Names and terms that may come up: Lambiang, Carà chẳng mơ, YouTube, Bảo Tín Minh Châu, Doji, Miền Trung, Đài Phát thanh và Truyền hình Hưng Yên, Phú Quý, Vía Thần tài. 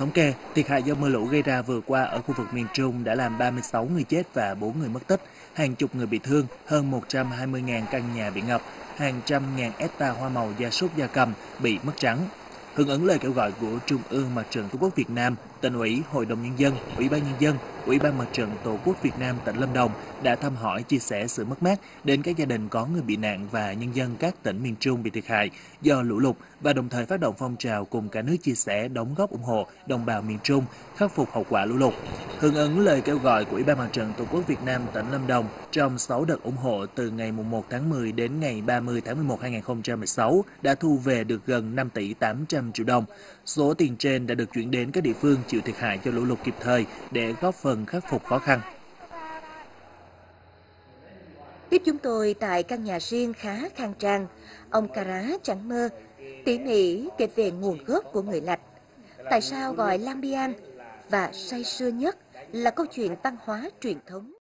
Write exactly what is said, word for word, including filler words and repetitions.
thống kê, thiệt hại do mưa lũ gây ra vừa qua ở khu vực miền Trung đã làm ba mươi sáu người chết và bốn người mất tích, hàng chục người bị thương, hơn một trăm hai mươi nghìn căn nhà bị ngập, hàng trăm ngàn hectare hoa màu gia súc gia cầm bị mất trắng. Hưởng ứng lời kêu gọi của Trung ương Mặt trận Tổ quốc Việt Nam, Tỉnh ủy, Hội đồng Nhân dân, Ủy ban Nhân dân, Ủy ban Mặt trận Tổ quốc Việt Nam tỉnh Lâm Đồng đã thăm hỏi, chia sẻ sự mất mát đến các gia đình có người bị nạn và nhân dân các tỉnh miền Trung bị thiệt hại do lũ lụt và đồng thời phát động phong trào cùng cả nước chia sẻ, đóng góp ủng hộ đồng bào miền Trung khắc phục hậu quả lũ lụt. Hưởng ứng lời kêu gọi của Ủy ban Mặt trận Tổ quốc Việt Nam tỉnh Lâm Đồng trong sáu đợt ủng hộ từ ngày mùng một tháng mười đến ngày ba mươi tháng mười một năm hai nghìn không trăm mười sáu đã thu về được gần năm tỷ tám trăm triệu đồng. Số tiền trên đã được chuyển đến các địa phương chịu thiệt hại do lũ lụt kịp thời để góp phần khắc phục khó khăn. Tiếp chúng tôi tại căn nhà riêng khá khang trang, ông Carà chẳng mơ tỉ mỉ kể về nguồn gốc của người Lạch, tại sao gọi Lambiang, và say sưa nhất là câu chuyện văn hóa truyền thống.